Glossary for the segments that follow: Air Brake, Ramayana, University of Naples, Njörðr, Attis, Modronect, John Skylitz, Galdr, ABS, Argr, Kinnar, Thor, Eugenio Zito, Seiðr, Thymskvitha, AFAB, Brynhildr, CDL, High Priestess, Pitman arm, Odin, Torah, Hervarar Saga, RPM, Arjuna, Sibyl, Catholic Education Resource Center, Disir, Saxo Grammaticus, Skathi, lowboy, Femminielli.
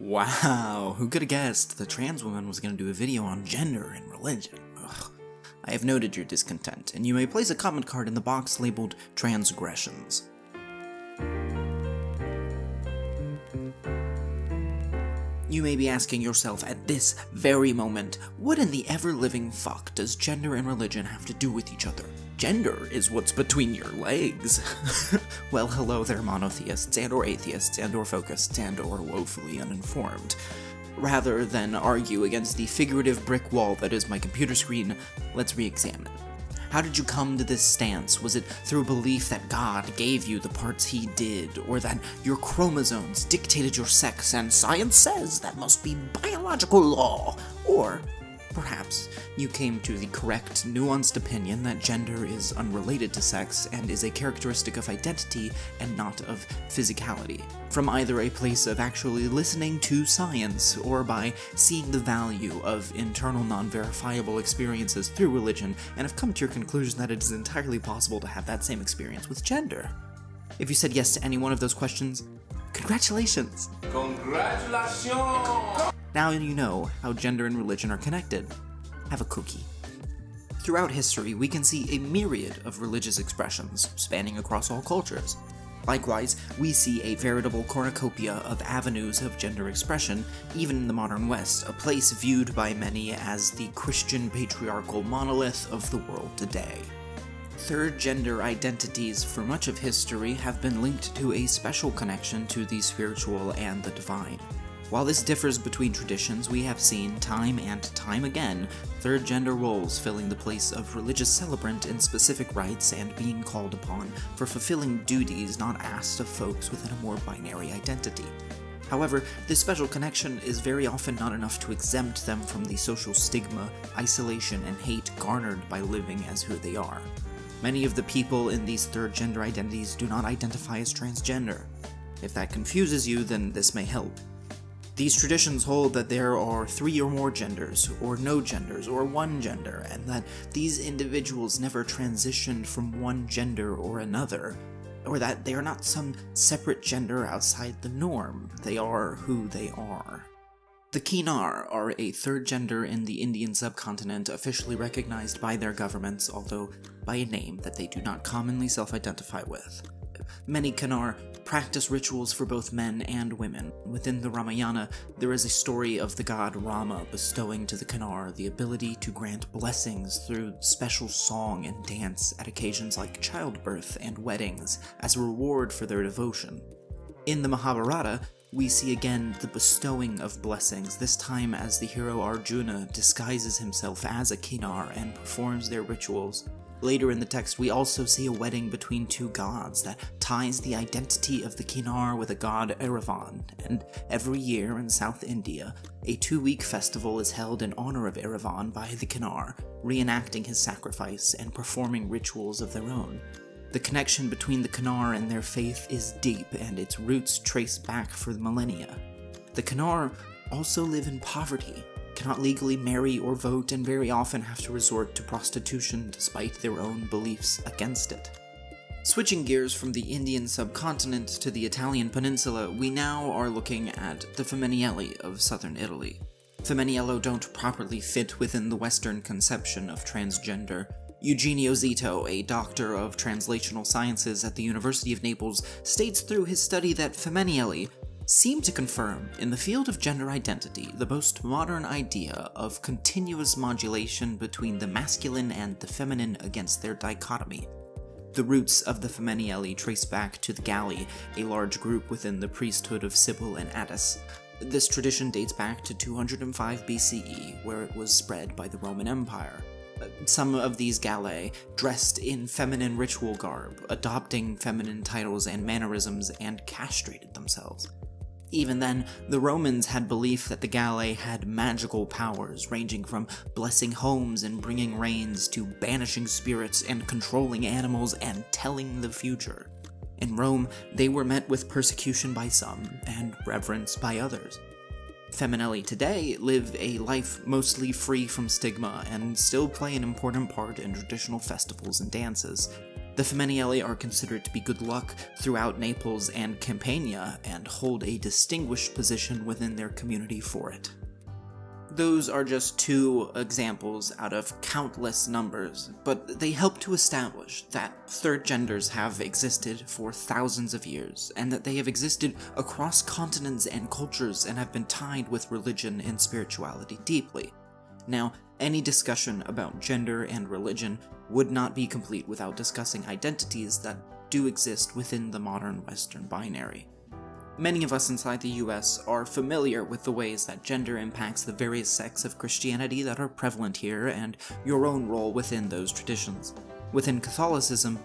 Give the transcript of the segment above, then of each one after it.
Wow, who could have guessed the trans woman was going to do a video on gender and religion? Ugh. I have noted your discontent, and you may place a comment card in the box labeled Transgressions. You may be asking yourself at this very moment, what in the ever-living fuck does gender and religion have to do with each other? Gender is what's between your legs. Well, hello there, monotheists, and or atheists, and or focused, and or woefully uninformed. Rather than argue against the figurative brick wall that is my computer screen, let's re-examine. How did you come to this stance? Was it through belief that God gave you the parts he did, or that your chromosomes dictated your sex and science says that must be biological law? Or perhaps you came to the correct, nuanced opinion that gender is unrelated to sex and is a characteristic of identity and not of physicality, from either a place of actually listening to science or by seeing the value of internal non-verifiable experiences through religion, and have come to your conclusion that it is entirely possible to have that same experience with gender. If you said yes to any one of those questions, congratulations! Congratulations! Now you know how gender and religion are connected. Have a cookie. Throughout history, we can see a myriad of religious expressions, spanning across all cultures. Likewise, we see a veritable cornucopia of avenues of gender expression, even in the modern West, a place viewed by many as the Christian patriarchal monolith of the world today. Third gender identities for much of history have been linked to a special connection to the spiritual and the divine. While this differs between traditions, we have seen, time and time again, third gender roles filling the place of religious celebrant in specific rites and being called upon for fulfilling duties not asked of folks within a more binary identity. However, this special connection is very often not enough to exempt them from the social stigma, isolation, and hate garnered by living as who they are. Many of the people in these third gender identities do not identify as transgender. If that confuses you, then this may help. These traditions hold that there are three or more genders, or no genders, or one gender, and that these individuals never transitioned from one gender or another, or that they are not some separate gender outside the norm. They are who they are. The Kinnar are a third gender in the Indian subcontinent, officially recognized by their governments, although by a name that they do not commonly self-identify with. Many Kinnar practice rituals for both men and women. Within the Ramayana, there is a story of the god Rama bestowing to the Kinnar the ability to grant blessings through special song and dance at occasions like childbirth and weddings as a reward for their devotion. In the Mahabharata, we see again the bestowing of blessings, this time as the hero Arjuna disguises himself as a Kinnar and performs their rituals. Later in the text, we also see a wedding between two gods that ties the identity of the Kinnar with a god Erevan, and every year in South India, a two-week festival is held in honor of Erevan by the Kinnar, reenacting his sacrifice and performing rituals of their own. The connection between the Kinnar and their faith is deep, and its roots trace back for millennia. The Kinnar also live in poverty, cannot legally marry or vote, and very often have to resort to prostitution despite their own beliefs against it. Switching gears from the Indian subcontinent to the Italian peninsula, we now are looking at the Femminielli of southern Italy. Femminielli don't properly fit within the Western conception of transgender. Eugenio Zito, a doctor of translational sciences at the University of Naples, states through his study that Femminielli seem to confirm, in the field of gender identity, the most modern idea of continuous modulation between the masculine and the feminine against their dichotomy. The roots of the Femminielli trace back to the Galli, a large group within the priesthood of Sibyl and Attis. This tradition dates back to 205 BCE, where it was spread by the Roman Empire. Some of these Gallae dressed in feminine ritual garb, adopting feminine titles and mannerisms, and castrated themselves. Even then, the Romans had belief that the Gallae had magical powers, ranging from blessing homes and bringing rains to banishing spirits and controlling animals and telling the future. In Rome, they were met with persecution by some and reverence by others. Femminielli today live a life mostly free from stigma and still play an important part in traditional festivals and dances. The Femminielli are considered to be good luck throughout Naples and Campania, and hold a distinguished position within their community for it. Those are just two examples out of countless numbers, but they help to establish that third genders have existed for thousands of years, and that they have existed across continents and cultures and have been tied with religion and spirituality deeply. Now, any discussion about gender and religion would not be complete without discussing identities that do exist within the modern Western binary. Many of us inside the US are familiar with the ways that gender impacts the various sects of Christianity that are prevalent here, and your own role within those traditions. Within Catholicism,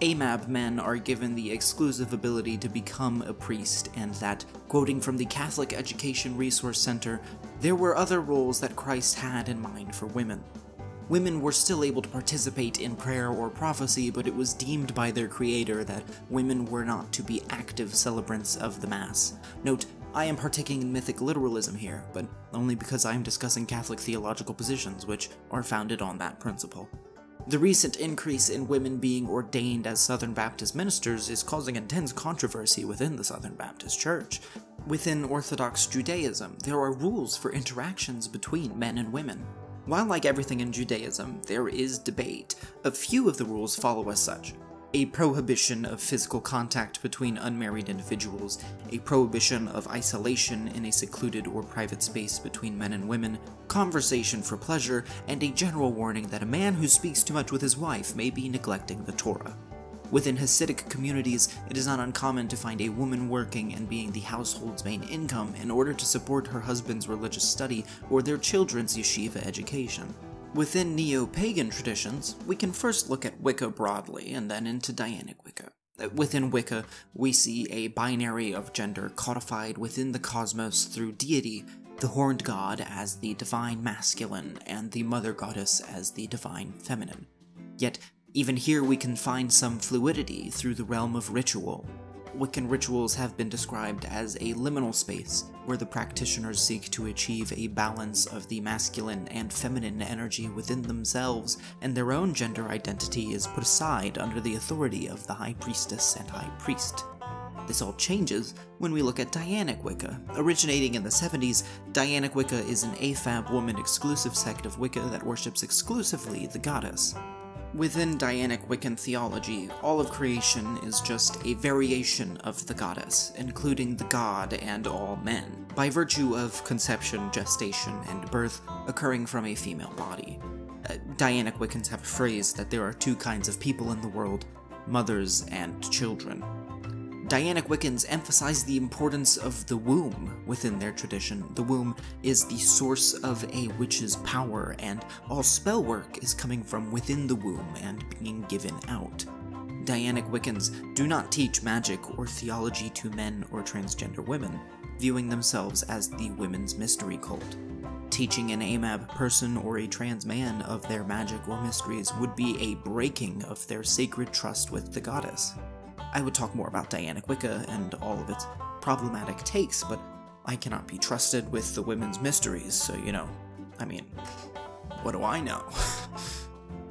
AMAB men are given the exclusive ability to become a priest, and that, quoting from the Catholic Education Resource Center, there were other roles that Christ had in mind for women. Women were still able to participate in prayer or prophecy, but it was deemed by their creator that women were not to be active celebrants of the Mass. Note, I am partaking in mythic literalism here, but only because I am discussing Catholic theological positions, which are founded on that principle. The recent increase in women being ordained as Southern Baptist ministers is causing intense controversy within the Southern Baptist Church. Within Orthodox Judaism, there are rules for interactions between men and women. While like everything in Judaism, there is debate, a few of the rules follow as such. A prohibition of physical contact between unmarried individuals, a prohibition of isolation in a secluded or private space between men and women, conversation for pleasure, and a general warning that a man who speaks too much with his wife may be neglecting the Torah. Within Hasidic communities, it is not uncommon to find a woman working and being the household's main income in order to support her husband's religious study or their children's yeshiva education. Within neo-pagan traditions, we can first look at Wicca broadly, and then into Dianic Wicca. Within Wicca, we see a binary of gender codified within the cosmos through deity, the horned god as the divine masculine, and the mother goddess as the divine feminine. Yet, even here we can find some fluidity through the realm of ritual. Wiccan rituals have been described as a liminal space, where the practitioners seek to achieve a balance of the masculine and feminine energy within themselves, and their own gender identity is put aside under the authority of the High Priestess and High Priest. This all changes when we look at Dianic Wicca. Originating in the 70s, Dianic Wicca is an AFAB woman-exclusive sect of Wicca that worships exclusively the goddess. Within Dianic Wiccan theology, all of creation is just a variation of the goddess, including the god and all men, by virtue of conception, gestation, and birth occurring from a female body. Dianic Wiccans have a phrase that there are two kinds of people in the world, mothers and children. Dianic Wiccans emphasize the importance of the womb within their tradition. The womb is the source of a witch's power, and all spell work is coming from within the womb and being given out. Dianic Wiccans do not teach magic or theology to men or transgender women, viewing themselves as the women's mystery cult. Teaching an AMAB person or a trans man of their magic or mysteries would be a breaking of their sacred trust with the goddess. I would talk more about Dianic Wicca and all of its problematic takes, but I cannot be trusted with the women's mysteries, so I mean, what do I know?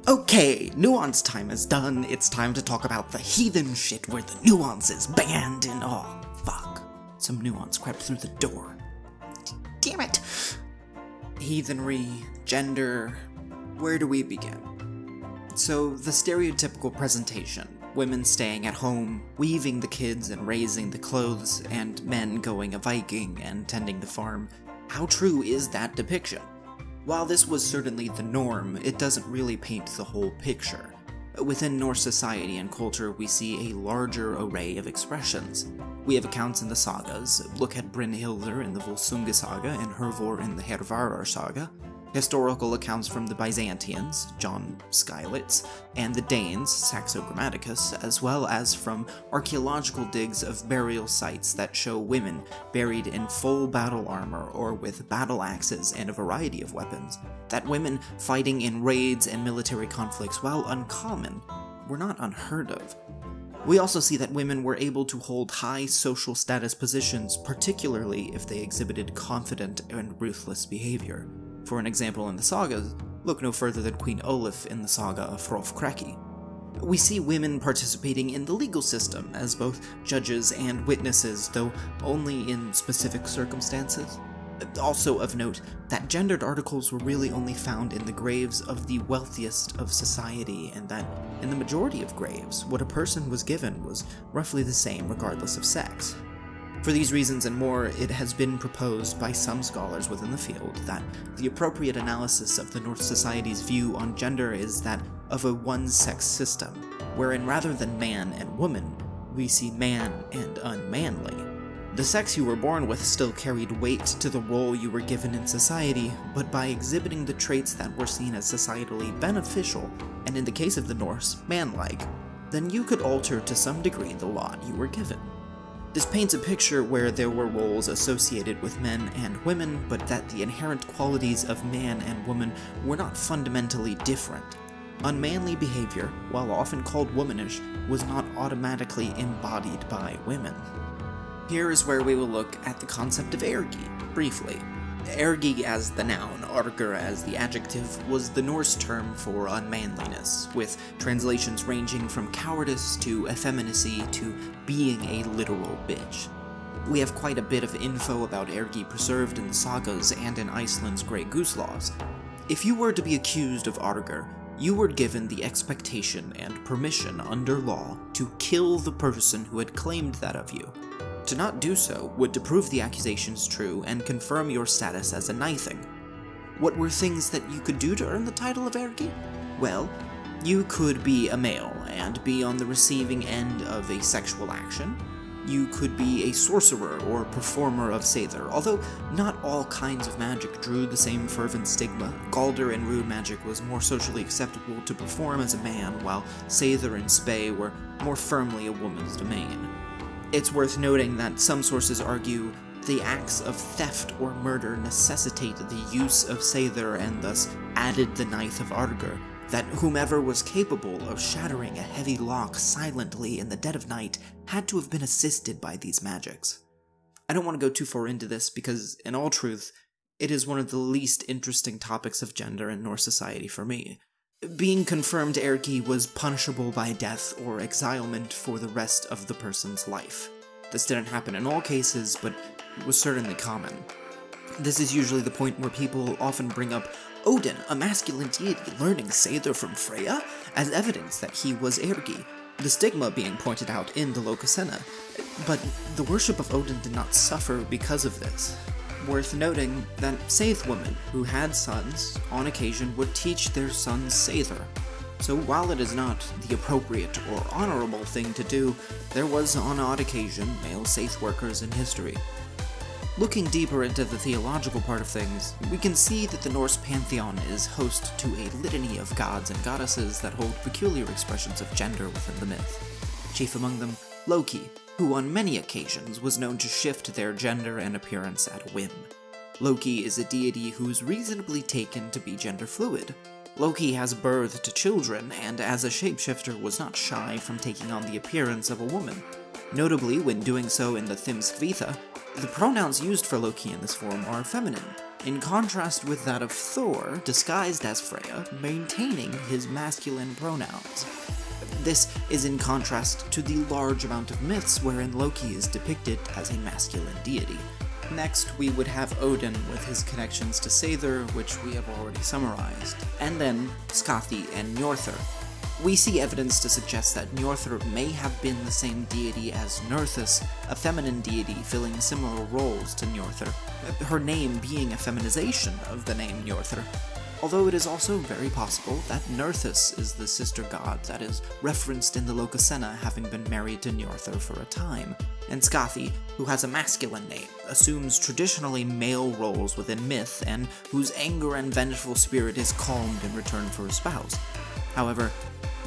Okay, nuance time is done, it's time to talk about the heathen shit where the nuance is banned and all. Oh, fuck. Some nuance crept through the door. Damn it! Heathenry, gender, where do we begin? So, the stereotypical presentation. Women staying at home, weaving the kids and raising the clothes, and men going a-viking and tending the farm. How true is that depiction? While this was certainly the norm, it doesn't really paint the whole picture. Within Norse society and culture, we see a larger array of expressions. We have accounts in the sagas, look at Brynhildr in the Volsunga Saga and Hervor in the Hervarar Saga, historical accounts from the Byzantines, John Skylitz, and the Danes, Saxo Grammaticus, as well as from archaeological digs of burial sites that show women buried in full battle armor or with battle axes and a variety of weapons. That women fighting in raids and military conflicts, while uncommon, were not unheard of. We also see that women were able to hold high social status positions, particularly if they exhibited confident and ruthless behavior. For an example in the sagas, look no further than Queen Olaf in the saga of Hrólfr Kraki. We see women participating in the legal system as both judges and witnesses, though only in specific circumstances. Also of note, that gendered articles were really only found in the graves of the wealthiest of society, and that in the majority of graves, what a person was given was roughly the same regardless of sex. For these reasons and more, it has been proposed by some scholars within the field that the appropriate analysis of the Norse society's view on gender is that of a one-sex system, wherein rather than man and woman, we see man and unmanly. The sex you were born with still carried weight to the role you were given in society, but by exhibiting the traits that were seen as societally beneficial, and in the case of the Norse, manlike, then you could alter to some degree the lot you were given. This paints a picture where there were roles associated with men and women, but that the inherent qualities of man and woman were not fundamentally different. Unmanly behavior, while often called womanish, was not automatically embodied by women. Here is where we will look at the concept of ergi, briefly. Ergi as the noun, argr as the adjective, was the Norse term for unmanliness, with translations ranging from cowardice to effeminacy to being a literal bitch. We have quite a bit of info about ergi preserved in the sagas and in Iceland's Grey Goose laws. If you were to be accused of argr, you were given the expectation and permission under law to kill the person who had claimed that of you. To not do so would prove the accusations true and confirm your status as a knightling. What were things that you could do to earn the title of ergi? Well, you could be a male and be on the receiving end of a sexual action. You could be a sorcerer or performer of Seiðr, although not all kinds of magic drew the same fervent stigma. Galdr and Rude magic was more socially acceptable to perform as a man, while Seiðr and Spey were more firmly a woman's domain. It's worth noting that some sources argue the acts of theft or murder necessitate the use of Seiðr and thus added the knife of Argr, that whomever was capable of shattering a heavy lock silently in the dead of night had to have been assisted by these magics. I don't want to go too far into this because, in all truth, it is one of the least interesting topics of gender in Norse society for me. Being confirmed ergi was punishable by death or exilement for the rest of the person's life. This didn't happen in all cases, but it was certainly common. This is usually the point where people often bring up Odin, a masculine deity, learning Seiðr from Freyja, as evidence that he was ergi, the stigma being pointed out in the Lokasenna. But the worship of Odin did not suffer because of this. Worth noting that Seiðr women who had sons, on occasion, would teach their sons Seiðr. So while it is not the appropriate or honorable thing to do, there was on odd occasion male Seiðr workers in history. Looking deeper into the theological part of things, we can see that the Norse pantheon is host to a litany of gods and goddesses that hold peculiar expressions of gender within the myth. Chief among them, Loki, who on many occasions was known to shift their gender and appearance at a whim. Loki is a deity who is reasonably taken to be gender fluid. Loki has birth to children, and as a shapeshifter was not shy from taking on the appearance of a woman. Notably, when doing so in the Thymskvitha, the pronouns used for Loki in this form are feminine, in contrast with that of Thor, disguised as Freyja, maintaining his masculine pronouns. This is in contrast to the large amount of myths wherein Loki is depicted as a masculine deity. Next, we would have Odin with his connections to Seiðr, which we have already summarized, and then Skathi and Njörðr. We see evidence to suggest that Njörðr may have been the same deity as Nerthus, a feminine deity filling similar roles to Njörðr, her name being a feminization of the name Njörðr. Although it is also very possible that Nerthus is the sister god that is referenced in the Lokasenna having been married to Njörðr for a time, and Skathi, who has a masculine name, assumes traditionally male roles within myth and whose anger and vengeful spirit is calmed in return for a spouse. However,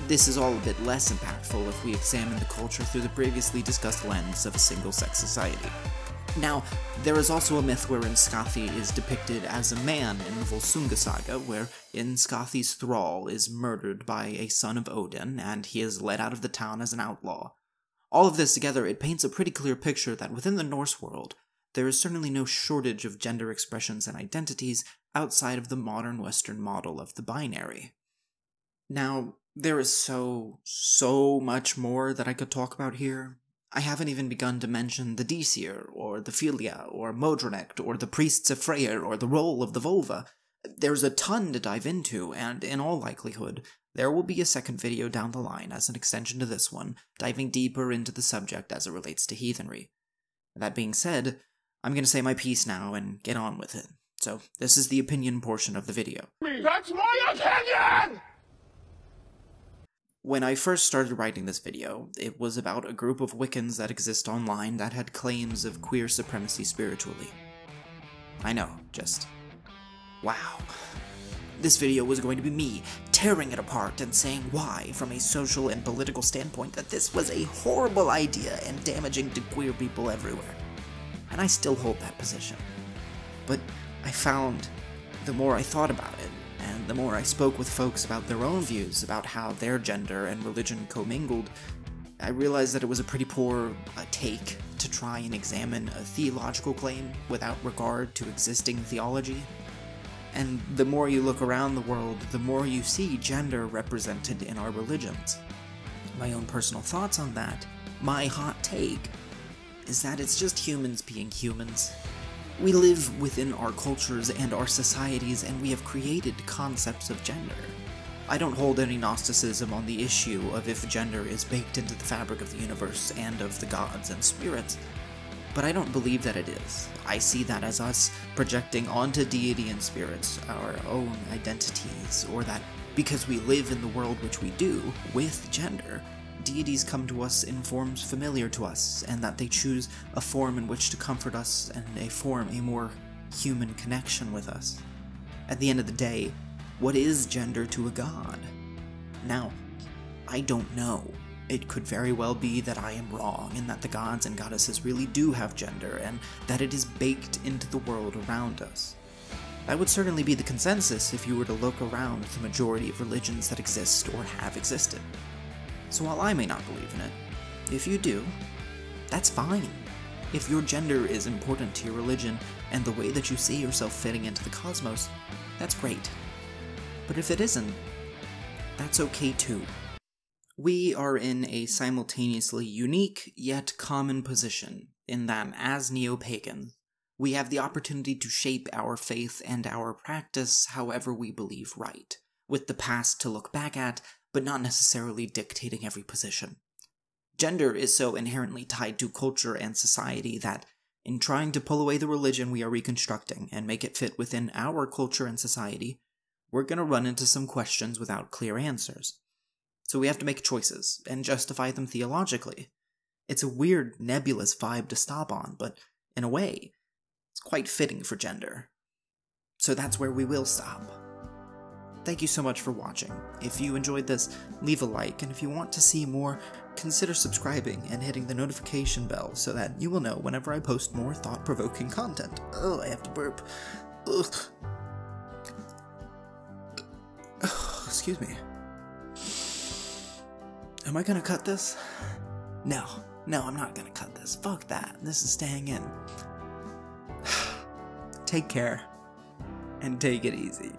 this is all a bit less impactful if we examine the culture through the previously discussed lens of a single-sex society. Now, there is also a myth wherein Skathi is depicted as a man in the Volsunga Saga, wherein Skathi's thrall is murdered by a son of Odin, and he is led out of the town as an outlaw. All of this together, it paints a pretty clear picture that within the Norse world, there is certainly no shortage of gender expressions and identities outside of the modern Western model of the binary. Now, there is so much more that I could talk about here. I haven't even begun to mention the Disir, or the Filia, or Modronect, or the Priests of Freyr, or the role of the Volva. There's a ton to dive into, and in all likelihood, there will be a second video down the line as an extension to this one, diving deeper into the subject as it relates to heathenry. That being said, I'm gonna say my piece now and get on with it. So, this is the opinion portion of the video. That's my opinion! When I first started writing this video, it was about a group of Wiccans that exist online that had claims of queer supremacy spiritually. I know, just... wow. This video was going to be me tearing it apart and saying why, from a social and political standpoint, that this was a horrible idea and damaging to queer people everywhere. And I still hold that position. But I found, the more I thought about it, and the more I spoke with folks about their own views about how their gender and religion commingled, I realized that it was a pretty poor take to try and examine a theological claim without regard to existing theology. And the more you look around the world, the more you see gender represented in our religions. My own personal thoughts on that, my hot take, is that it's just humans being humans. We live within our cultures and our societies, and we have created concepts of gender. I don't hold any Gnosticism on the issue of if gender is baked into the fabric of the universe and of the gods and spirits, but I don't believe that it is. I see that as us projecting onto deity and spirits our own identities, or that because we live in the world which we do, with gender, deities come to us in forms familiar to us, and that they choose a form in which to comfort us and a more human connection with us. At the end of the day, what is gender to a god? Now, I don't know. It could very well be that I am wrong, and that the gods and goddesses really do have gender, and that it is baked into the world around us. That would certainly be the consensus if you were to look around the majority of religions that exist or have existed. So while I may not believe in it, if you do, that's fine. If your gender is important to your religion and the way that you see yourself fitting into the cosmos, that's great. But if it isn't, that's okay too. We are in a simultaneously unique yet common position in that, as neo-pagans, we have the opportunity to shape our faith and our practice however we believe right, with the past to look back at, but not necessarily dictating every position. Gender is so inherently tied to culture and society that, in trying to pull away the religion we are reconstructing and make it fit within our culture and society, we're going to run into some questions without clear answers. So we have to make choices, and justify them theologically. It's a weird, nebulous vibe to stop on, but, in a way, it's quite fitting for gender. So that's where we will stop. Thank you so much for watching. If you enjoyed this, leave a like, and if you want to see more, consider subscribing and hitting the notification bell so that you will know whenever I post more thought-provoking content. Oh, I have to burp. Ugh. Oh, excuse me. Am I gonna cut this? No, I'm not gonna cut this. Fuck that. This is staying in. Take care, and take it easy.